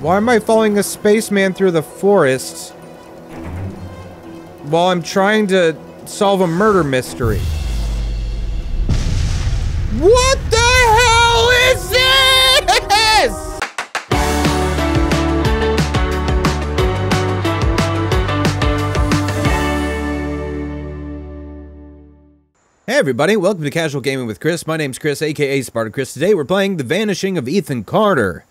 Why am I following a spaceman through the forests while I'm trying to solve a murder mystery? What the hell is this? Hey everybody, welcome to Casual Gaming with Chris. My name's Chris, aka Sparta Chris. Today we're playing The Vanishing of Ethan Carter.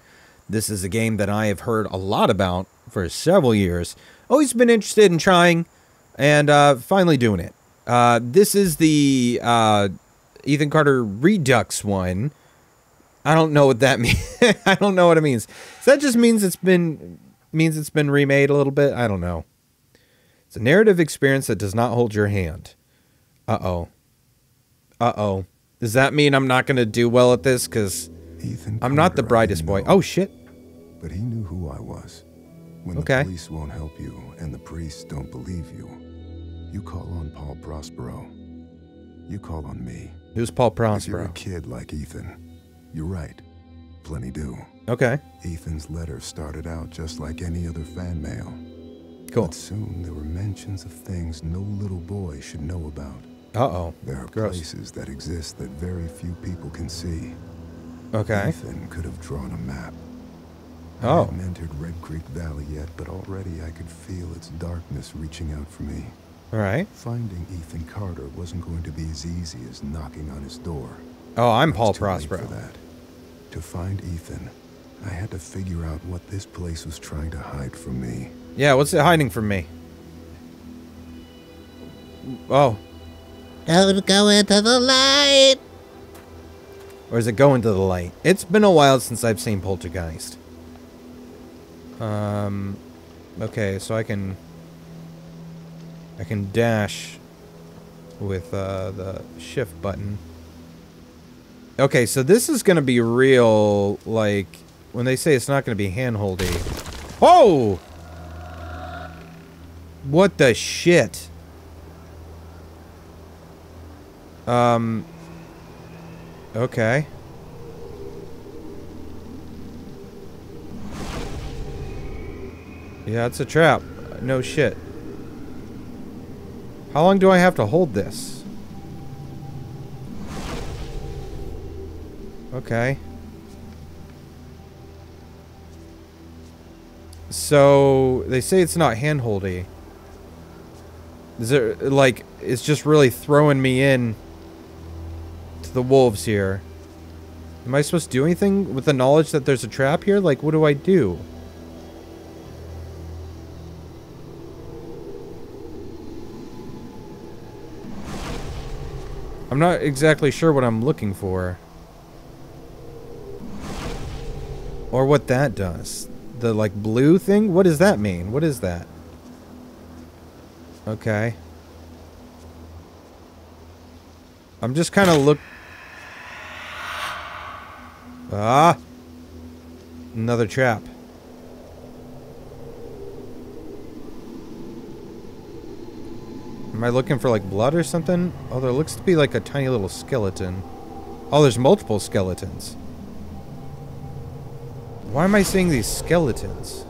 This is a game that I have heard a lot about for several years. Always been interested in trying, and finally doing it. This is the Ethan Carter Redux one. I don't know what that means. I don't know what it means. So that just means it's been remade a little bit. I don't know. It's a narrative experience that does not hold your hand. Uh-oh. Uh-oh. Does that mean I'm not going to do well at this? Because I'm not the brightest boy. Oh, shit. But he knew who I was. When the police won't help you and the priests don't believe you, you call on Paul Prospero. You call on me. Who's Paul Prospero? If you're a kid like Ethan, you're right. Plenty do. Okay. Ethan's letter started out just like any other fan mail. Cool. But soon there were mentions of things no little boy should know about. Uh-oh. There are places that exist that very few people can see. Okay. Ethan could have drawn a map. Oh. I hadn't entered Red Creek Valley yet, but already I could feel its darkness reaching out for me. All right. Finding Ethan Carter wasn't going to be as easy as knocking on his door. Oh, I'm Paul Prospero. To find Ethan, I had to figure out what this place was trying to hide from me. Yeah, what's it hiding from me? Oh. Don't go into the light! Or is it going to the light? It's been a while since I've seen Poltergeist. Okay, so I can dash with the shift button. Okay, so this is gonna be real, like, when they say it's not gonna be hand-holdy. Oh! What the shit? Okay. Yeah, it's a trap. No shit. How long do I have to hold this? Okay. So, they say it's not hand-holdy. Is there, like, it's just really throwing me in the wolves here. Am I supposed to do anything with the knowledge that there's a trap here? Like, what do I do? I'm not exactly sure what I'm looking for. Or what that does. The, like, blue thing? What does that mean? What is that? Okay. I'm just kind of looking. Ah! Another trap. Am I looking for, like, blood or something? Oh, there looks to be, like, a tiny little skeleton. Oh, there's multiple skeletons. Why am I seeing these skeletons?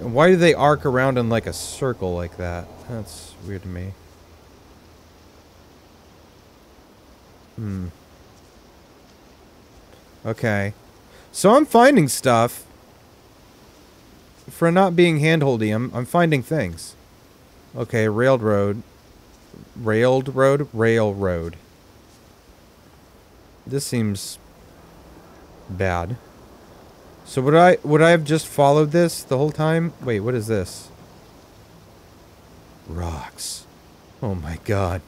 And why do they arc around in, like, a circle like that? That's weird to me. Hmm. Okay, so I'm finding stuff. For not being handholdy, I'm finding things. Okay, railroad. This seems bad. So would I have just followed this the whole time? Wait, what is this? Rocks. Oh my god.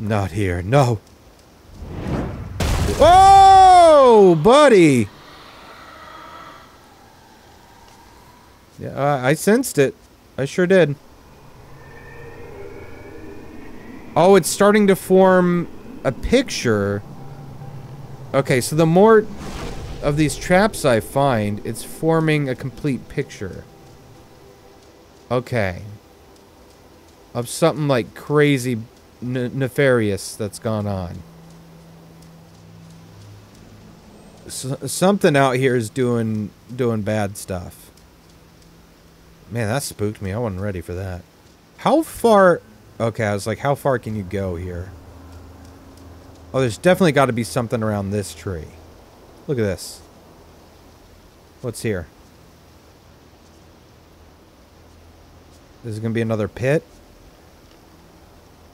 Not here. No. Whoa! Oh, buddy! Yeah, I sensed it. I sure did. Oh, it's starting to form a picture. Okay, so the more of these traps I find, it's forming a complete picture. Okay. Of something like crazy nefarious that's gone on. something out here is doing bad stuff. Man, that spooked me. I wasn't ready for that. How far... Okay, I was like, how far can you go here? Oh, there's definitely got to be something around this tree. Look at this. What's here? Is it going to be another pit?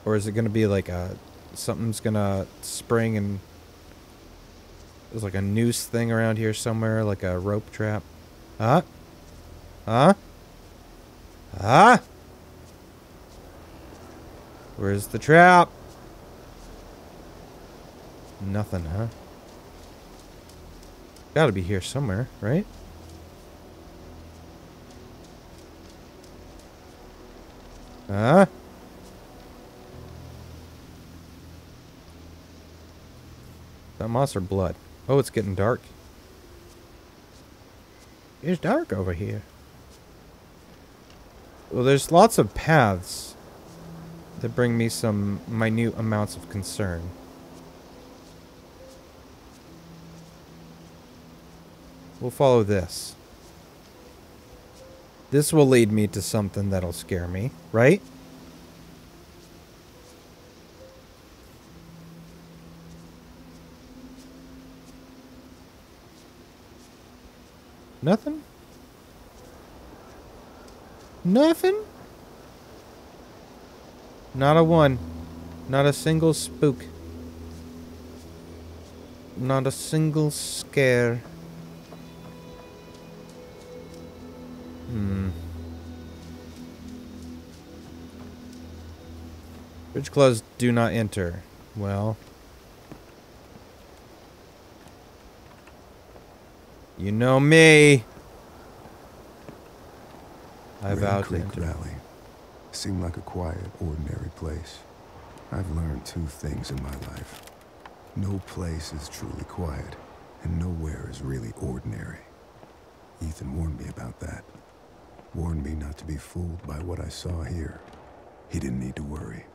Or is it going to be like a... Something's going to spring and... There's like a noose thing around here somewhere, like a rope trap. Huh? Huh? Huh? Where's the trap? Nothing, huh? Gotta be here somewhere, right? Huh? That moss or blood? Oh, it's getting dark. It's dark over here. Well, there's lots of paths that bring me some minute amounts of concern. We'll follow this. This will lead me to something that'll scare me, right? Nothing? Nothing? Not a one. Not a single spook. Not a single scare. Hmm. Bridge closed, do not enter. Well. You know me. I vowed to enter. Red Creek Valley seemed like a quiet, ordinary place. I've learned two things in my life. No place is truly quiet, and nowhere is really ordinary. Ethan warned me about that. Warned me not to be fooled by what I saw here. He didn't need to worry.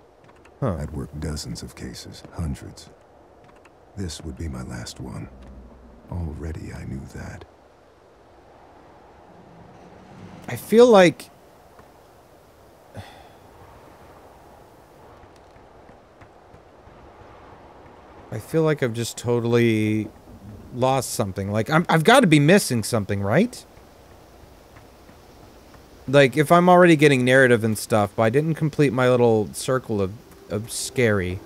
Huh. I'd worked dozens of cases, hundreds. This would be my last one. Already I knew that. I feel like... I've just totally lost something. Like, I've got to be missing something, right? Like, if I'm already getting narrative and stuff, but I didn't complete my little circle of scary,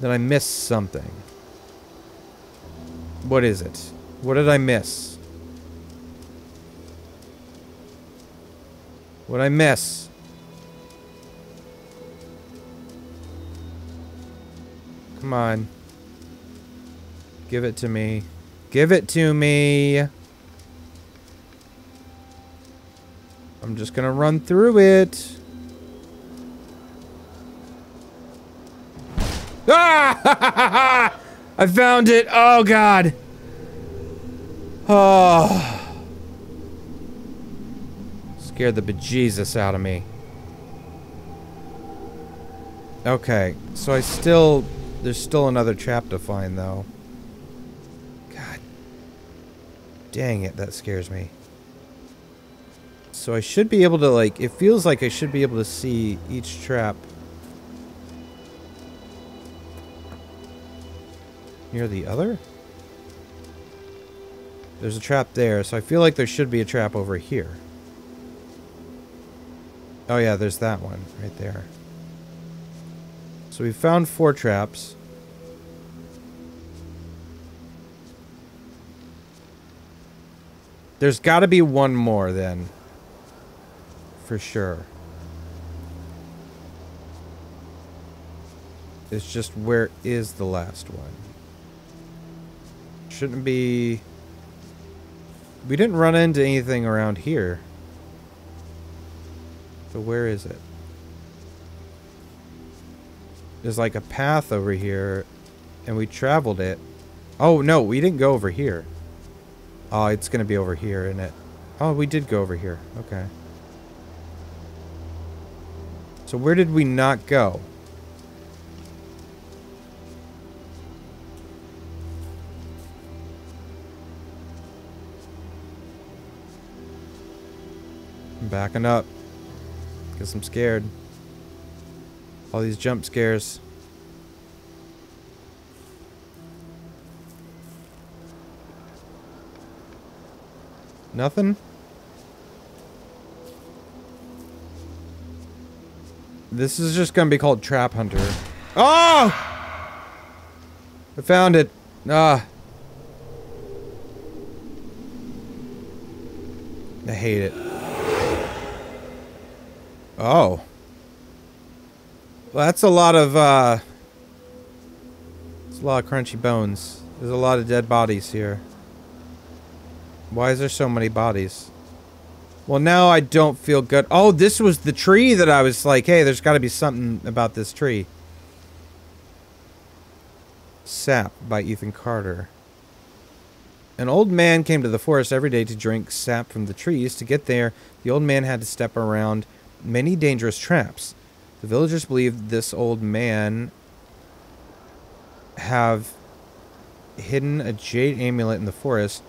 then I missed something. What is it? What did I miss? What'd I miss? Come on. Give it to me. Give it to me! I'm just gonna run through it. Ah! I found it! Oh, God! Oh. Scared the bejesus out of me. Okay, so I still... There's still another trap to find, though. God. Dang it, that scares me. So I should be able to, like... It feels like I should be able to see each trap... near the other? There's a trap there, so I feel like there should be a trap over here. Oh yeah, there's that one right there. So we found 4 traps. There's gotta be one more then. For sure. It's just where is the last one? Shouldn't be... We didn't run into anything around here. So where is it? There's like a path over here, and we traveled it. Oh, no, we didn't go over here. Oh, it's gonna be over here, isn't it? Oh, we did go over here. Okay. So where did we not go? I'm backing up because I'm scared. All these jump scares. Nothing? This is just gonna be called Trap Hunter. Oh! I found it. Ah. I hate it. Oh. Well, that's a lot of, it's a lot of crunchy bones. There's a lot of dead bodies here. Why is there so many bodies? Well, now I don't feel good. Oh, this was the tree that I was like, hey, there's got to be something about this tree. Sap by Ethan Carter. An old man came to the forest every day to drink sap from the trees. To get there, the old man had to step around many dangerous traps. The villagers believed this old man have hidden a jade amulet in the forest.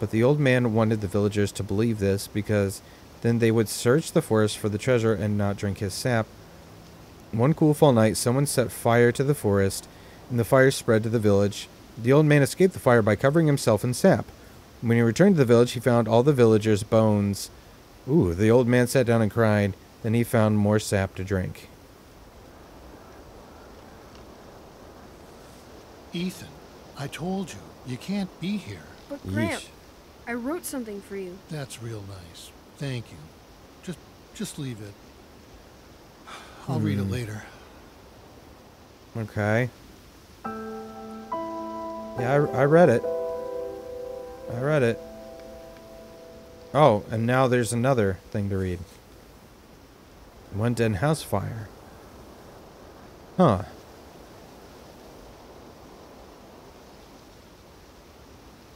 But the old man wanted the villagers to believe this because then they would search the forest for the treasure and not drink his sap. One cool fall night, someone set fire to the forest, and the fire spread to the village. The old man escaped the fire by covering himself in sap. When he returned to the village, he found all the villagers' bones. Ooh, the old man sat down and cried. Then he found more sap to drink. Ethan, I told you, you can't be here. But Grant, I wrote something for you. That's real nice. Thank you. Just leave it. I'll read it later. Okay. Yeah, I read it. I read it. Oh, and now there's another thing to read. One den house fire. Huh.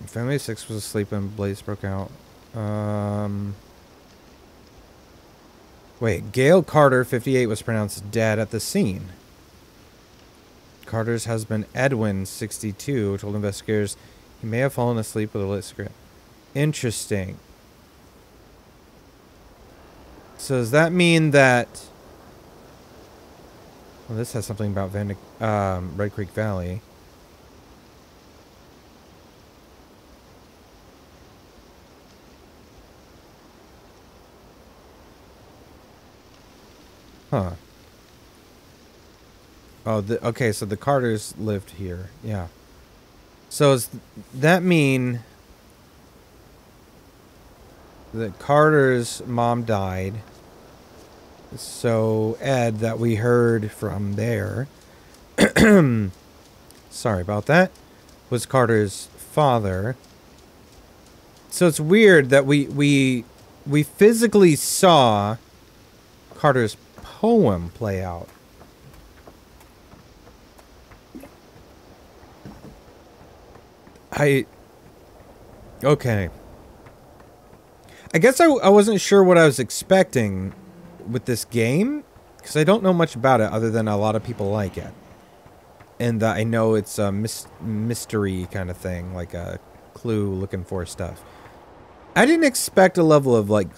Family of six was asleep and blaze broke out. Wait, Gail Carter, 58, was pronounced dead at the scene. Carter's husband, Edwin, 62, told investigators he may have fallen asleep with a lit cigarette. Interesting. So does that mean that... Well, this has something about Red Creek Valley. Huh. Oh, okay, so the Carters lived here. Yeah. So does that mean that Carter's mom died? So Ed, that we heard from there, sorry about that, was Carter's father. So it's weird that we physically saw Carter's poem play out. Okay. I guess I wasn't sure what I was expecting with this game, because I don't know much about it other than a lot of people like it. And I know it's a mystery kind of thing, like a clue looking for stuff. I didn't expect a level of, like,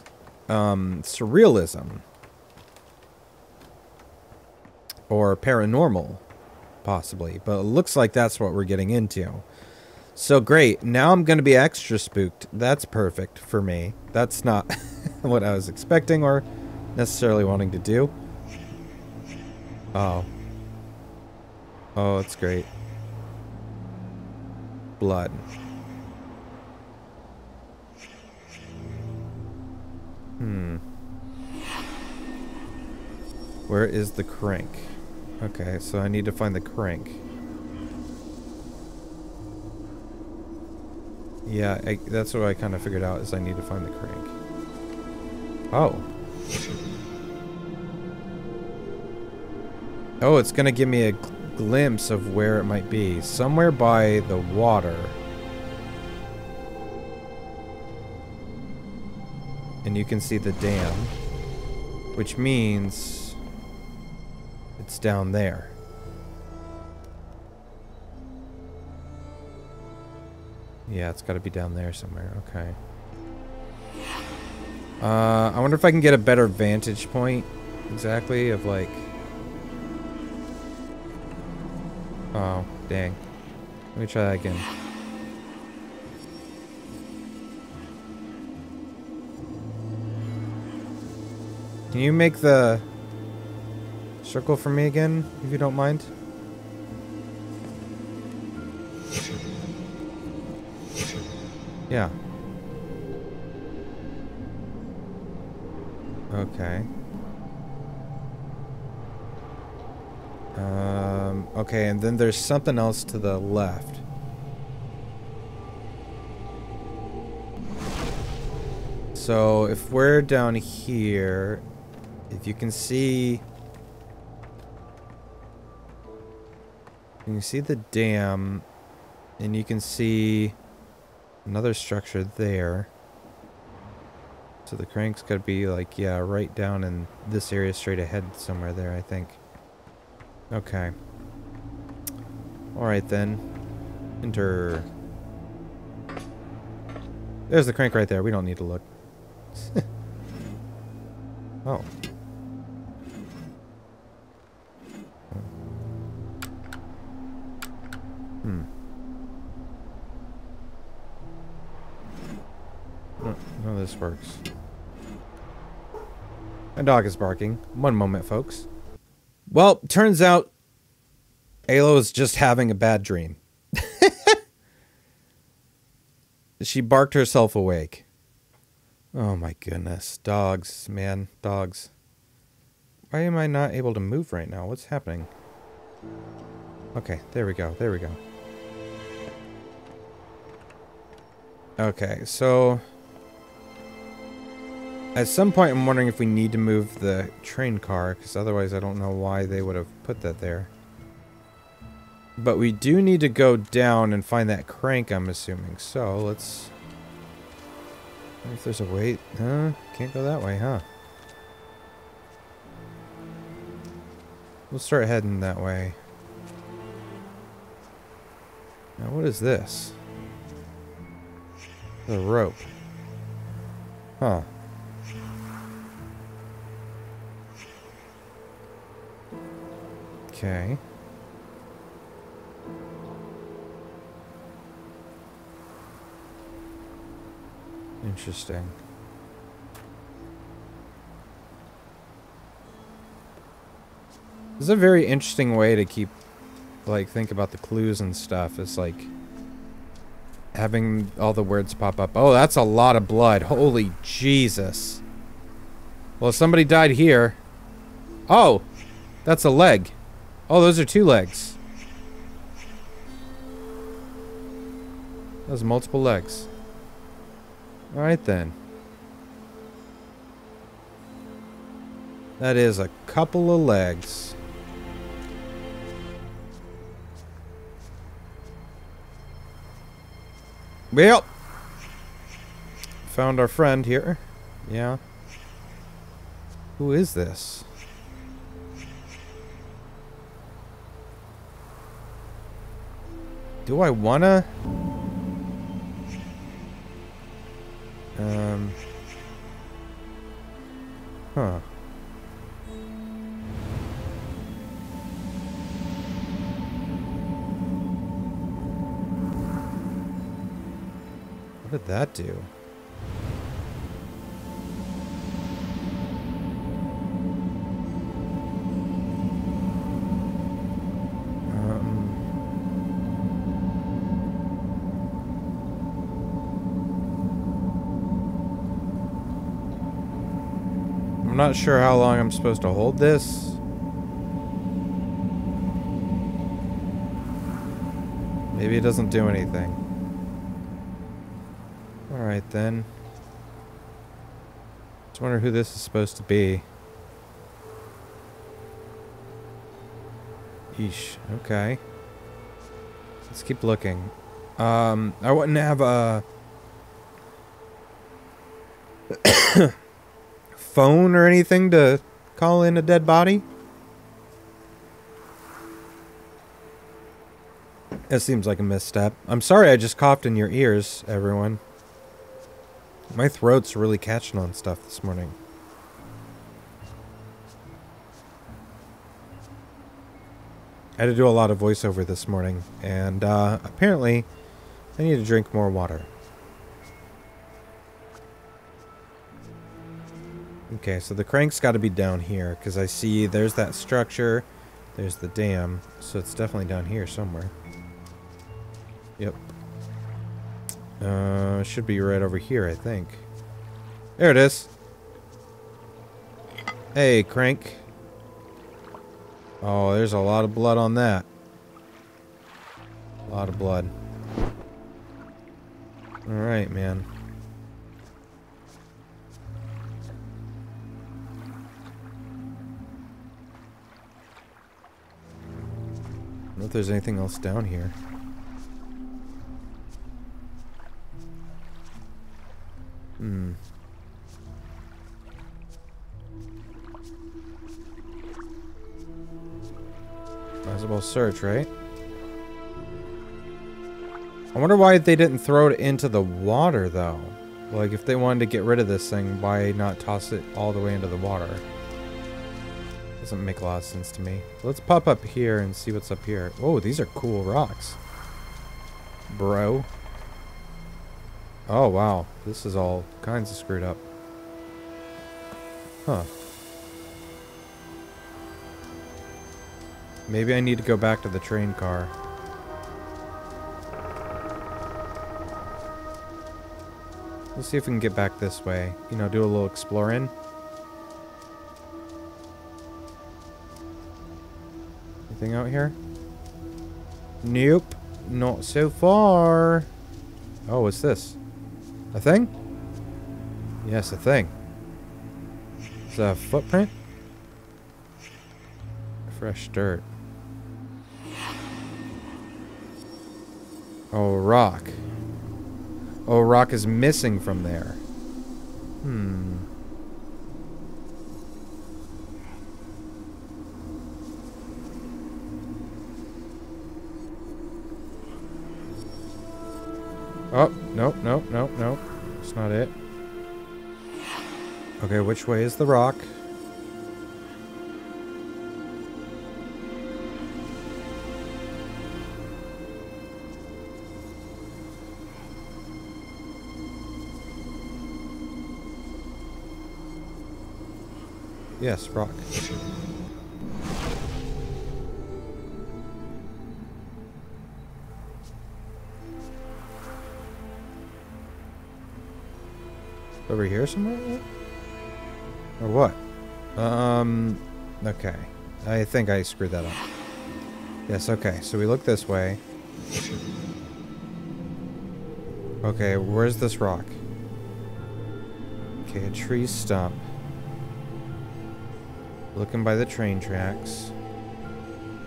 surrealism. Or paranormal, possibly. But it looks like that's what we're getting into. So great. Now I'm going to be extra spooked. That's perfect for me. That's not what I was expecting or necessarily wanting to do. Oh. Oh, it's great. Blood. Where is the crank? Okay, so I need to find the crank. Yeah, that's what I kind of figured out, is I need to find the crank. Oh. Oh, it's gonna give me a glimpse of where it might be. Somewhere by the water. And you can see the dam. Which means... it's down there. Yeah, it's got to be down there somewhere. Okay. I wonder if I can get a better vantage point exactly of like... Oh, dang. Let me try that again. Can you make the circle for me again, if you don't mind? Yeah. Okay. Okay, and then there's something else to the left. So if we're down here, if you can see... You can see the dam, and you can see another structure there. So the crank's gotta be like, yeah, right down in this area straight ahead somewhere there, I think. Okay. Alright then. Enter. There's the crank right there. We don't need to look. Oh. Hmm. No, this works. My dog is barking. One moment, folks. Well, turns out Aloy is just having a bad dream. She barked herself awake. Oh my goodness. Dogs, man. Dogs. Why am I not able to move right now? What's happening? Okay, there we go. There we go. Okay, so... At some point, I'm wondering if we need to move the train car, because otherwise I don't know why they would have put that there. But we do need to go down and find that crank, I'm assuming. So, let's... If there's a way... Huh? Can't go that way, huh? We'll start heading that way. Now, what is this? The rope. Huh. Okay. Interesting. This is a very interesting way to keep, like, think about the clues and stuff. It's like having all the words pop up. Oh, that's a lot of blood. Holy Jesus. Well, somebody died here. Oh, that's a leg. Oh, those are two legs. Those are multiple legs. Alright then. That is a couple of legs. Well, found our friend here. Yeah. Who is this? Do I wanna? Huh. What did that do? I'm not sure how long I'm supposed to hold this. Maybe it doesn't do anything. Alright then. Just wonder who this is supposed to be. Eesh. Okay. Let's keep looking. I wouldn't have a... phone or anything to call in a dead body? That seems like a misstep. I'm sorry I just coughed in your ears, everyone. My throat's really catching on stuff this morning. I had to do a lot of voiceover this morning, and apparently I need to drink more water. Okay, so the crank's got to be down here, because I see there's that structure, there's the dam, so it's definitely down here somewhere. Yep. Should be right over here, I think. There it is! Hey, crank. Oh, there's a lot of blood on that. A lot of blood. Alright, man. I don't know if there's anything else down here. Hmm. Might as well search, right? I wonder why they didn't throw it into the water, though. Like, if they wanted to get rid of this thing, why not toss it all the way into the water? Doesn't make a lot of sense to me. Let's pop up here and see what's up here. Oh, these are cool rocks. Bro. Oh, wow. This is all kinds of screwed up. Huh. Maybe I need to go back to the train car. Let's see if we can get back this way. You know, do a little exploring. Anything out here? Nope. Not so far. Oh, what's this? A thing? Yes, a thing. It's a footprint? Fresh dirt. Oh, rock. Oh, rock is missing from there. Hmm. Oh, nope, nope, nope, nope. That's not it. Okay, which way is the rock? Yes, rock. Over here somewhere? Or what? Okay. I think I screwed that up. Yes, okay. So we look this way. Okay, where's this rock? Okay, a tree stump. Looking by the train tracks.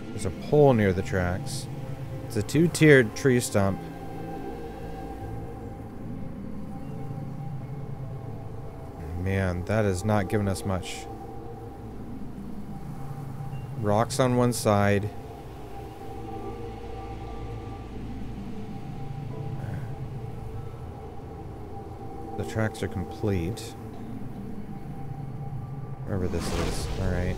There's a pole near the tracks. It's a two-tiered tree stump. Man, that is not giving us much. Rocks on one side. The tracks are complete. Wherever this is. Alright.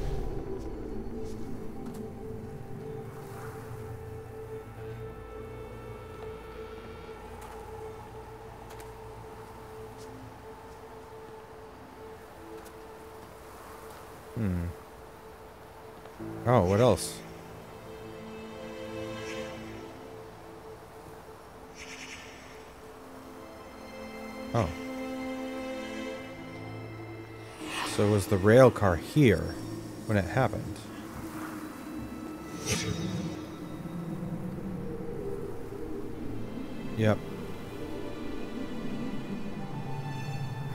Hmm. Oh, what else? Oh. So was the rail car here when it happened? Yep.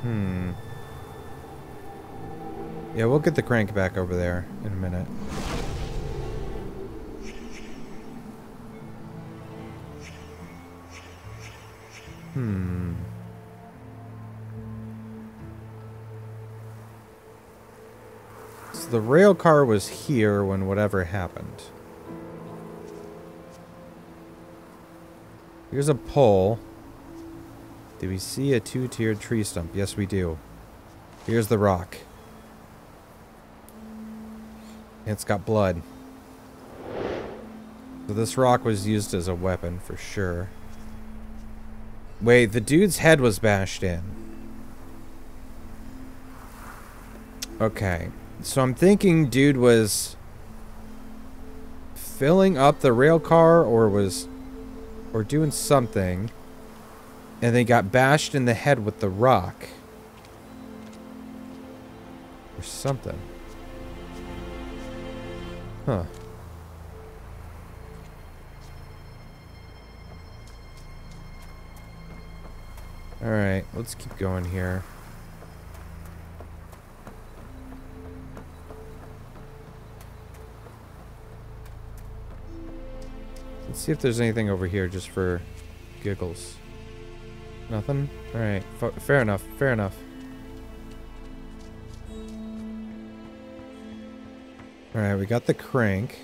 Hmm. Yeah, we'll get the crank back over there in a minute. Hmm. The rail car was here when whatever happened. Here's a pole. Do we see a two-tiered tree stump? Yes, we do. Here's the rock. It's got blood. So this rock was used as a weapon for sure. Wait, the dude's head was bashed in. Okay. So I'm thinking dude was filling up the rail car or doing something. And they got bashed in the head with the rock. Or something. Huh. Alright, let's keep going here. Let's see if there's anything over here just for giggles. Nothing? Alright, fair enough, fair enough. Alright, we got the crank.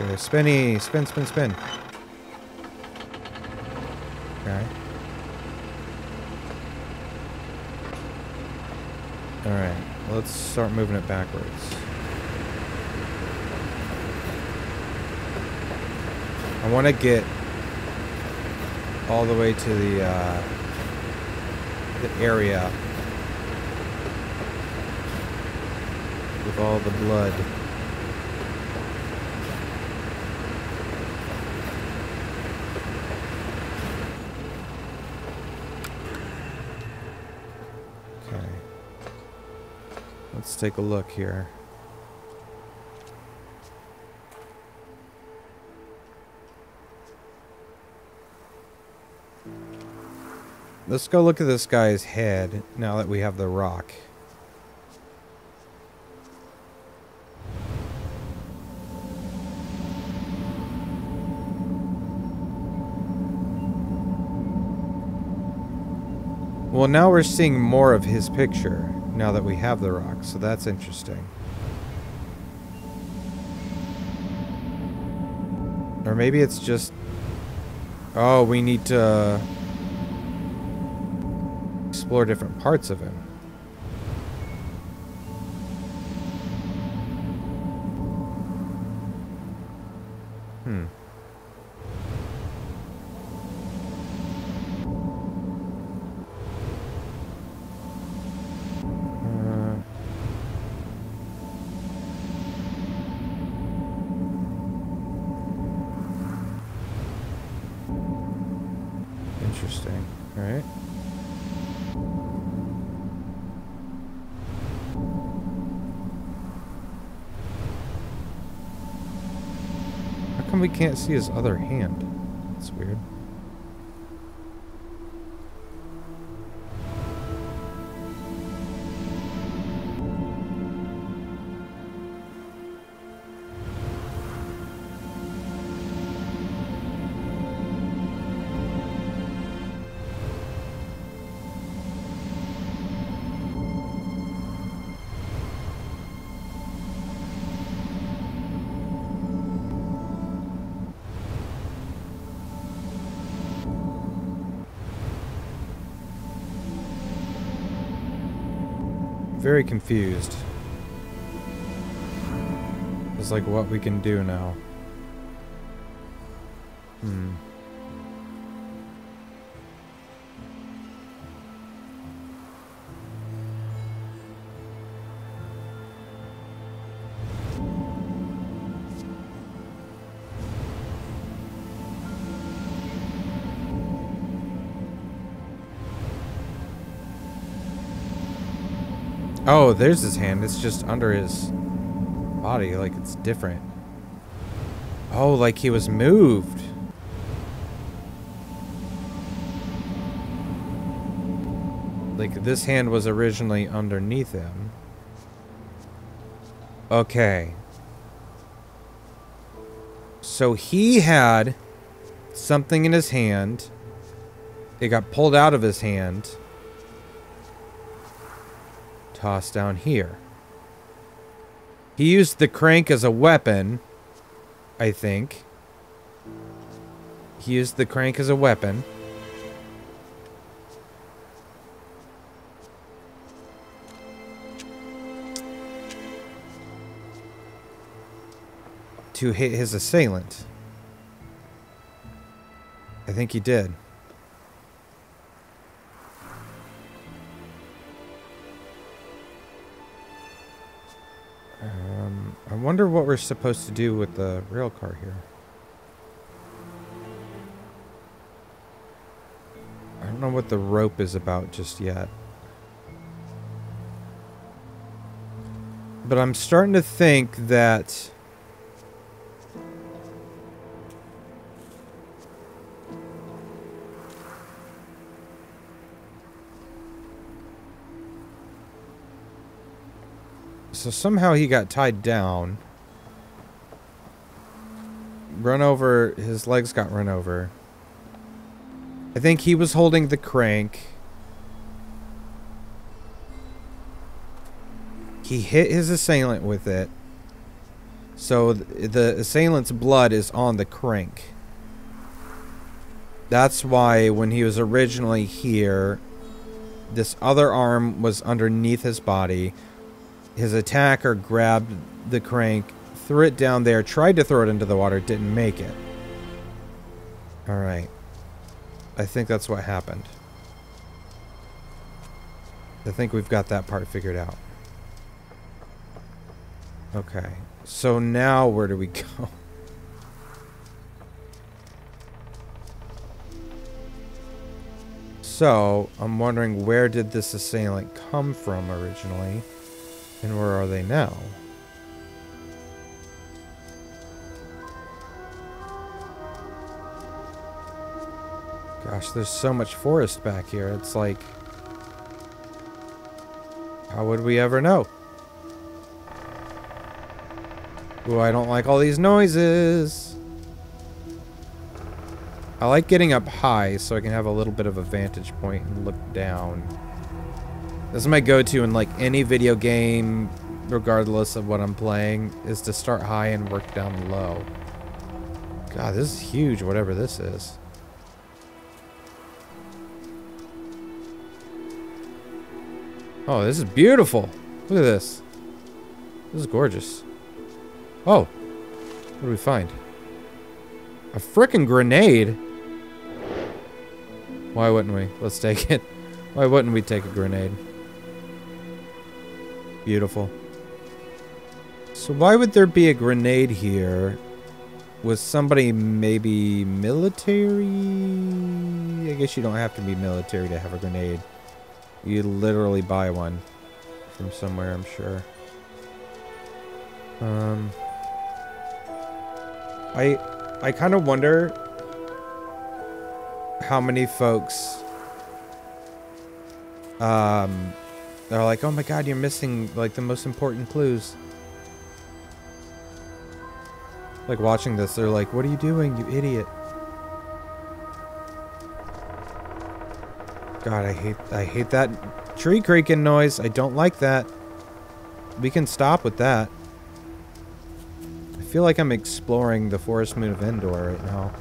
Okay, spinny! Spin, spin, spin! Okay. Alright, let's start moving it backwards. I want to get all the way to the area with all the blood. Okay. Let's take a look here. Let's go look at this guy's head, now that we have the rock. Well, now we're seeing more of his picture, now that we have the rock, so that's interesting. Or maybe it's just... Oh, we need to... explore different parts of him. Interesting. All right. We can't see his other hand. That's weird. Very confused. It's like what we can do now. Oh, there's his hand. It's just under his body, like it's different. Oh, like he was moved. Like this hand was originally underneath him. Okay. So he had something in his hand. It got pulled out of his hand. Tossed down here. He used the crank as a weapon I think. He used the crank as a weapon. To hit his assailant. I think he did. I wonder what we're supposed to do with the rail car here. I don't know what the rope is about just yet. But I'm starting to think that... So somehow he got tied down. Run over. His legs got run over. I think he was holding the crank. He hit his assailant with it. So the assailant's blood is on the crank. That's why when he was originally here, this other arm was underneath his body. His attacker grabbed the crank, threw it down there, tried to throw it into the water, didn't make it. Alright. I think that's what happened. I think we've got that part figured out. Okay. So now where do we go? So, I'm wondering, where did this assailant come from originally? And where are they now? Gosh, there's so much forest back here. It's like... how would we ever know? Ooh, I don't like all these noises. I like getting up high so I can have a little bit of a vantage point and look down. This is my go-to in, like, any video game, regardless of what I'm playing, is to start high and work down low. God, this is huge, whatever this is. Oh, this is beautiful. Look at this. This is gorgeous. Oh. What do we find? A frickin' grenade? Why wouldn't we? Let's take it. Why wouldn't we take a grenade? Beautiful. So why would there be a grenade here? Was somebody maybe military? I guess you don't have to be military to have a grenade. You literally buy one from somewhere, I'm sure. I kind of wonder how many folks they're like, oh my god, you're missing, like, the most important clues. Like, watching this, they're like, what are you doing, you idiot? God, I hate that tree creaking noise. I don't like that. We can stop with that. I feel like I'm exploring the forest moon of Endor right now.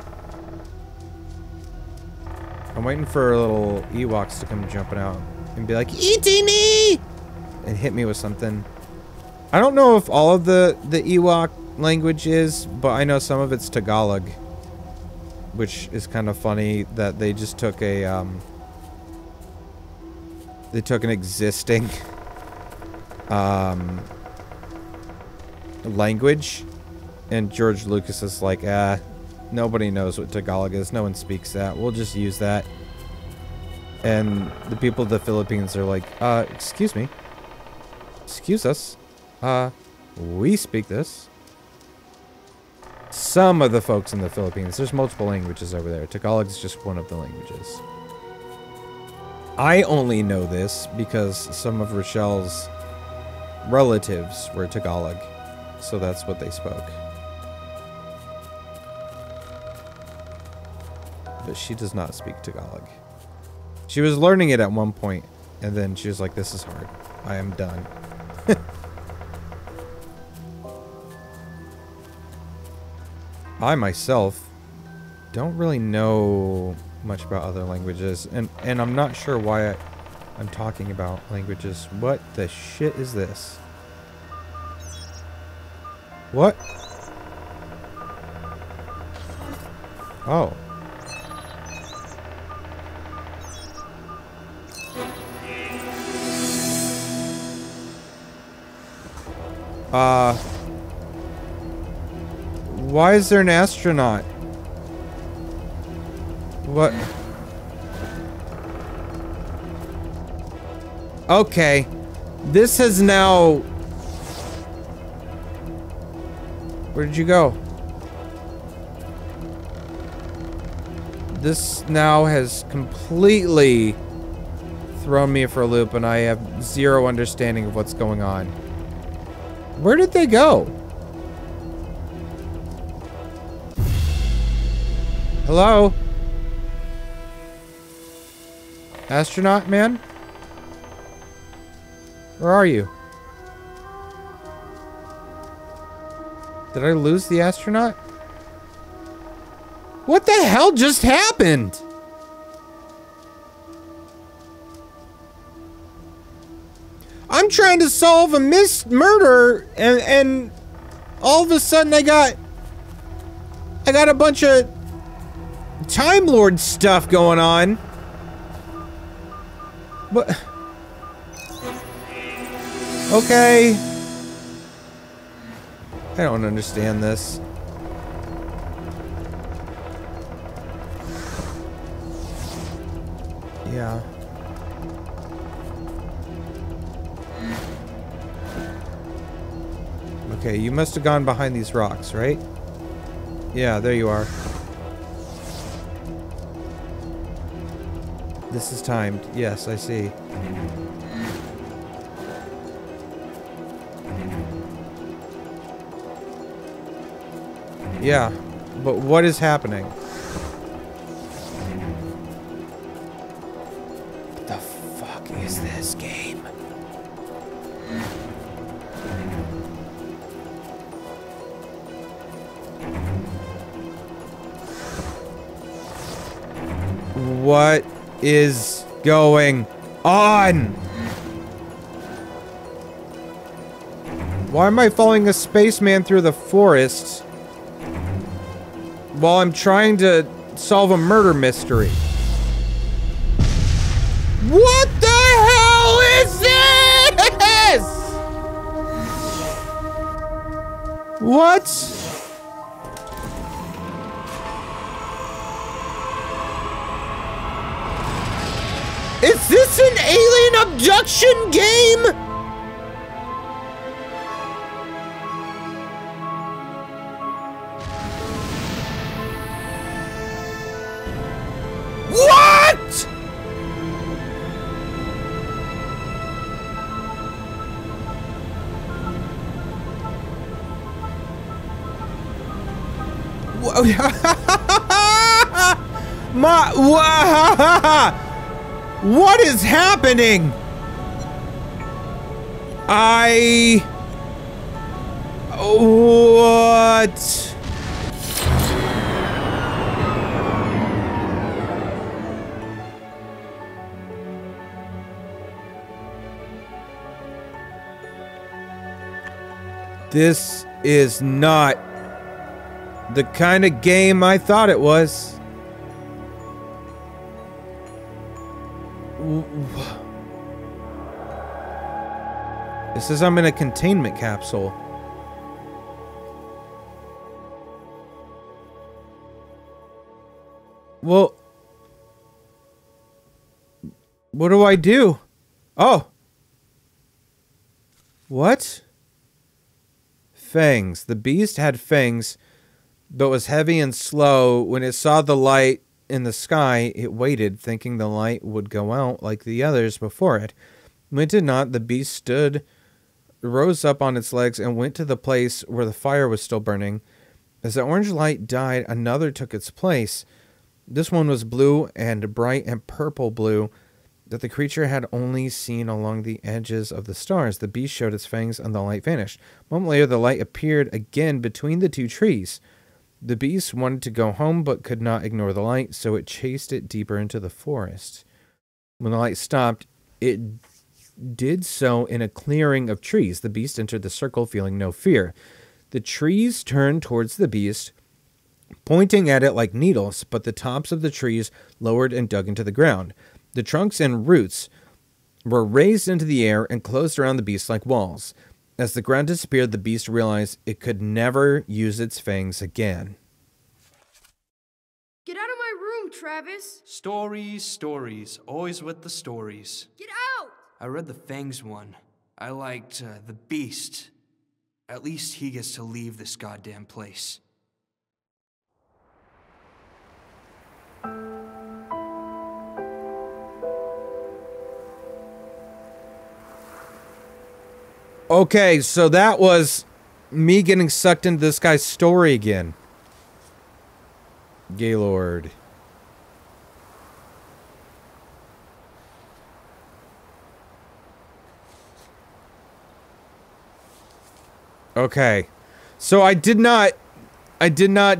I'm waiting for little Ewoks to come jumping out and be like, "Eatini!" and hit me with something. I don't know if all of the Ewok language is, but I know some of it's Tagalog, which is kind of funny that they just took a they took an existing language, and George Lucas is like, ah, nobody knows what Tagalog is. No one speaks that. We'll just use that. And the people of the Philippines are like, excuse me. Excuse us. We speak this. Some of the folks in the Philippines. There's multiple languages over there. Tagalog is just one of the languages. I only know this because some of Rochelle's relatives were Tagalog. So that's what they spoke. But she does not speak Tagalog. She was learning it at one point, and then she was like, this is hard. I am done. I myself don't really know much about other languages, and I'm not sure why I'm talking about languages. What the shit is this? What? Oh. Why is there an astronaut? What? Okay. This has now... Where did you go? This now has completely thrown me for a loop, and I have zero understanding of what's going on. Where did they go? Hello? Astronaut man? Where are you? Did I lose the astronaut? What the hell just happened? I'm trying to solve a murder, and all of a sudden I got a bunch of Time Lord stuff going on. What? Okay. I don't understand this. Yeah. Okay, you must have gone behind these rocks, right? Yeah, there you are. This is timed. Yes, I see. Yeah, but what is happening? What the fuck is this game? What is going on? Why am I following a spaceman through the forest while I'm trying to solve a murder mystery? What the hell is this? What? Is this an alien abduction game? What? What is happening? What? This is not the kind of game I thought it was. It says I'm in a containment capsule. Well, what do I do? Oh. What? Fangs. The beast had fangs, but was heavy and slow. When it saw the light in the sky, it waited, thinking the light would go out like the others before it. When it did not, the beast rose up on its legs, and went to the place where the fire was still burning. As the orange light died, another took its place. This one was blue and bright and purple blue that the creature had only seen along the edges of the stars. The beast showed its fangs, and the light vanished. A moment later, the light appeared again between the two trees. The beast wanted to go home but could not ignore the light, so it chased it deeper into the forest. When the light stopped, it did so in a clearing of trees. The beast entered the circle, feeling no fear. The trees turned towards the beast, pointing at it like needles, but the tops of the trees lowered and dug into the ground. The trunks and roots were raised into the air and closed around the beast like walls. As the ground disappeared, the beast realized it could never use its fangs again. Get out of my room, Travis! Stories, stories, always with the stories. Get out! I read the fangs one. I liked the beast. At least he gets to leave this goddamn place. Okay, so that was me getting sucked into this guy's story again. Gaylord. Okay. So I did not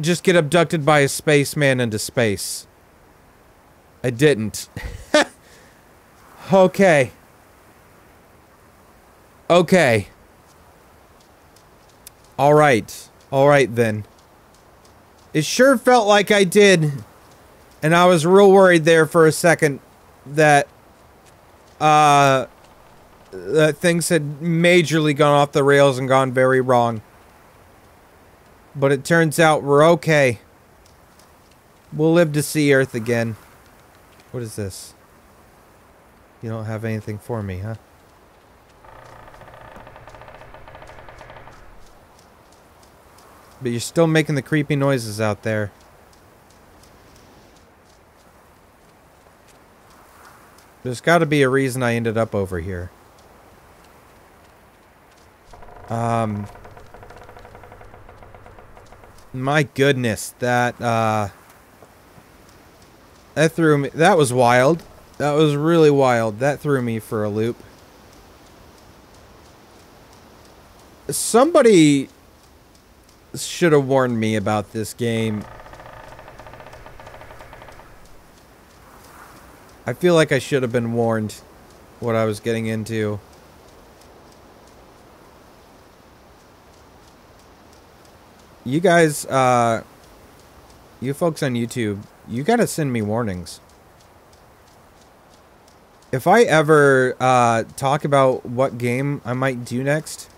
just get abducted by a spaceman into space. I didn't. Okay. Okay. Alright. Alright then. It sure felt like I did. And I was real worried there for a second that things had majorly gone off the rails and gone very wrong. But it turns out we're okay. We'll live to see Earth again. What is this? You don't have anything for me, huh? But you're still making the creepy noises out there. There's got to be a reason I ended up over here. My goodness, that threw me. That was wild. That was really wild. That threw me for a loop. Somebody should have warned me about this game. I feel like I should have been warned what I was getting into. You guys, you folks on YouTube, you gotta send me warnings. If I ever talk about what game I might do next,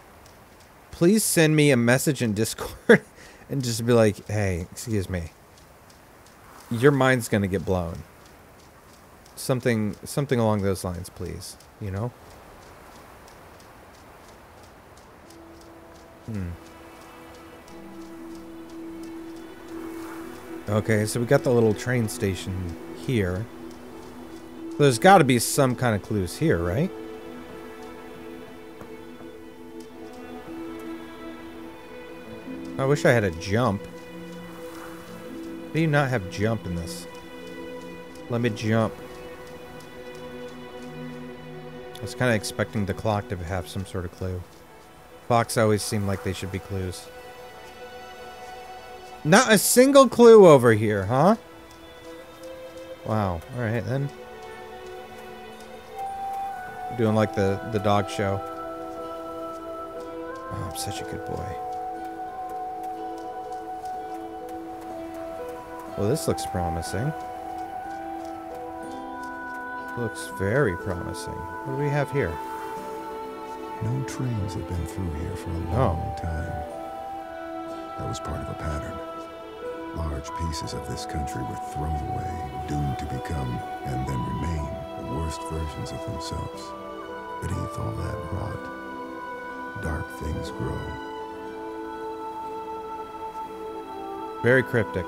please send me a message in Discord and just be like, hey, excuse me, your mind's gonna get blown. Something along those lines, please, you know? Okay, so we got the little train station here. There's gotta be some kind of clues here, right? I wish I had a jump. How do you not have jump in this? Let me jump. I was kind of expecting the clock to have some sort of clue. Clocks always seem like they should be clues. Not a single clue over here, huh? Wow. Alright then. Doing like the dog show. Oh, I'm such a good boy. Well, this looks promising. Looks very promising. What do we have here? No trains have been through here for a long time. That was part of a pattern. Large pieces of this country were thrown away, doomed to become, and then remain, the worst versions of themselves. Beneath all that rot, dark things grow. Very cryptic.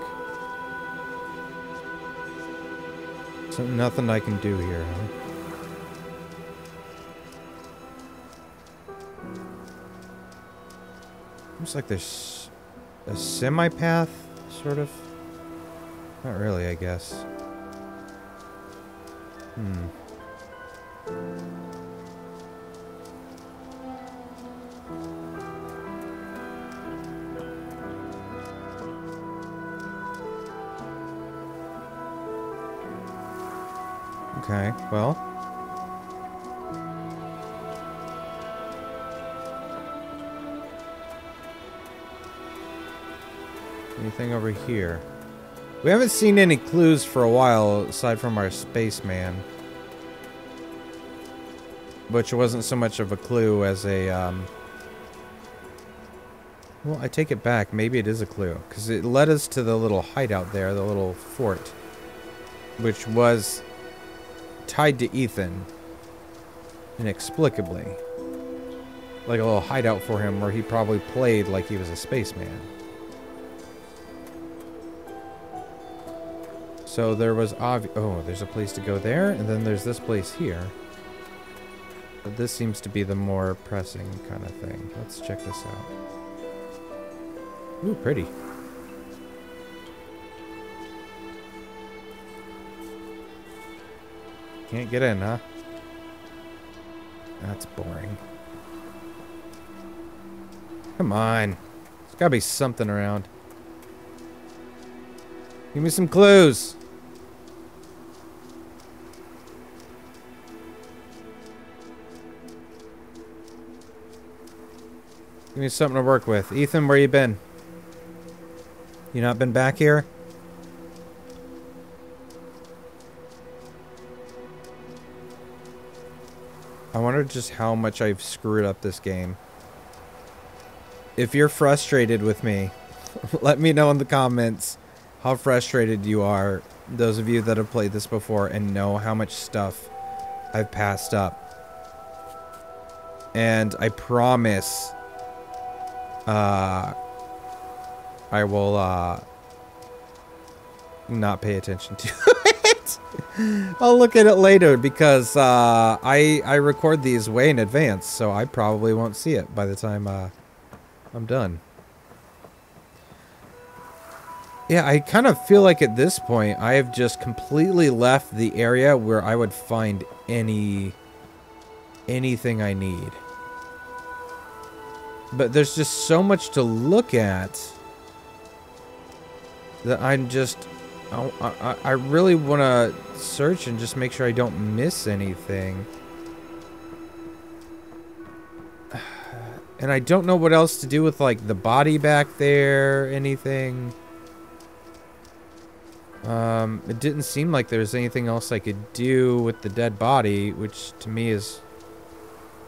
So nothing I can do here, huh? Looks like there's a semi-path, sort of. Not really, I guess. Okay, well. Anything over here? We haven't seen any clues for a while, aside from our spaceman. Which wasn't so much of a clue as a, Well, I take it back. Maybe it is a clue. Because it led us to the little hideout there, the little fort. Which was tied to Ethan. Inexplicably. Like a little hideout for him where he probably played like he was a spaceman. So there was oh, there's a place to go there, and then there's this place here. But this seems to be the more pressing kind of thing. Let's check this out. Ooh, pretty. Can't get in, huh? That's boring. Come on. There's gotta be something around. Give me some clues. Give me something to work with. Ethan, where you been? You not been back here? I wonder just how much I've screwed up this game. If you're frustrated with me, let me know in the comments how frustrated you are, those of you that have played this before and know how much stuff I've passed up. And I promise... I will, not pay attention to it. I'll look at it later because, I record these way in advance, so I probably won't see it by the time, I'm done. Yeah, I kind of feel like at this point, I have just completely left the area where I would find anything I need. But there's just so much to look at that I'm just... I really want to search and just make sure I don't miss anything. And I don't know what else to do with, like, the body back there, anything. It didn't seem like there was anything else I could do with the dead body, which to me is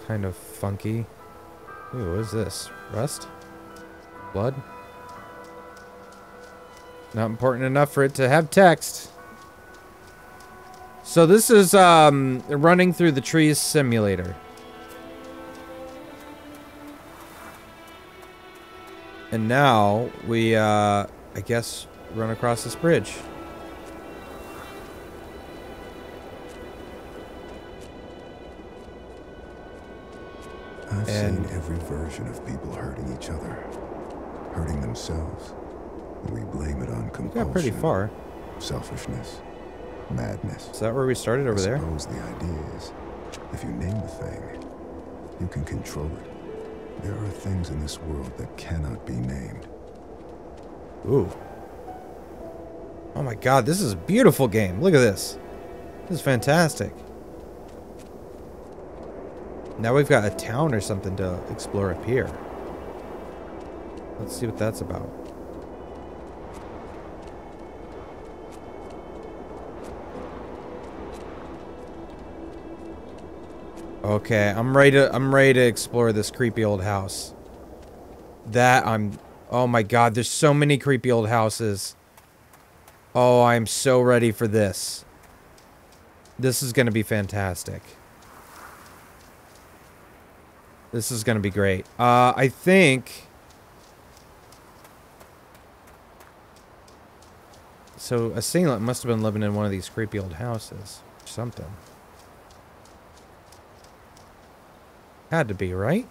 kind of funky. Ooh, what is this? Rust? Blood? Not important enough for it to have text. So this is, running through the trees simulator. And now, we, I guess, run across this bridge. I've seen every version of people hurting each other, hurting themselves. We blame it on compulsion. Yeah, pretty far. Selfishness, madness. Is that where we started over there? I suppose the idea is, if you name the thing, you can control it. There are things in this world that cannot be named. Ooh. Oh my God, this is a beautiful game. Look at this. This is fantastic. Now we've got a town or something to explore up here. Let's see what that's about. Okay, I'm ready to explore this creepy old house. Oh my God, there's so many creepy old houses. Oh, I'm so ready for this. This is gonna be fantastic. This is going to be great. I think... So, a singlet must have been living in one of these creepy old houses. Or something. Had to be, right?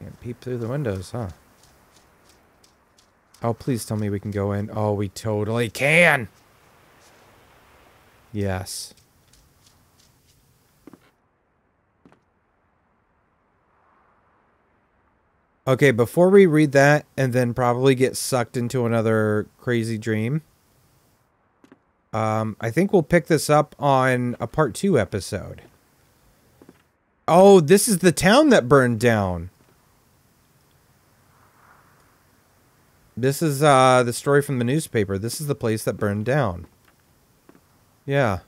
Can't peep through the windows, huh? Oh, please tell me we can go in. Oh, we totally can! Yes. Okay, before we read that and then probably get sucked into another crazy dream, I think we'll pick this up on a part 2 episode. Oh, this is the town that burned down. This is the story from the newspaper. This is the place that burned down. Yeah.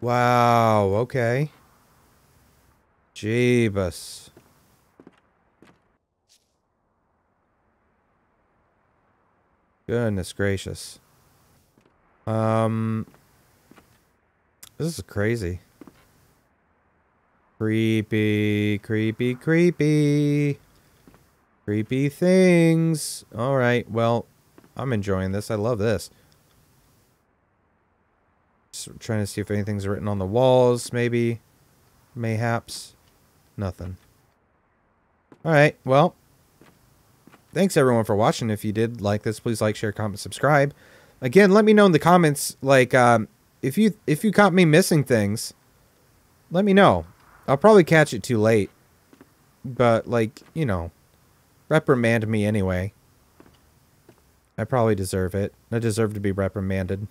Wow, okay. Jeebus. Goodness gracious. This is crazy. Creepy, creepy, creepy. Creepy things. All right, well, I'm enjoying this. I love this. Just trying to see if anything's written on the walls, maybe. Mayhaps. Nothing. All right, well. Thanks, everyone, for watching. If you did like this, please like, share, comment, subscribe. Again, let me know in the comments, like, if you caught me missing things, let me know. I'll probably catch it too late. But, like, you know, reprimand me anyway. I probably deserve it. I deserve to be reprimanded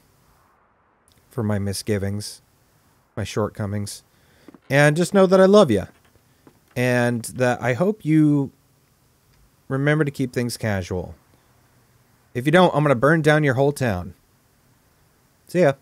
for my misgivings, my shortcomings. And just know that I love you. And that I hope you... remember to keep things casual. If you don't, I'm going to burn down your whole town. See ya.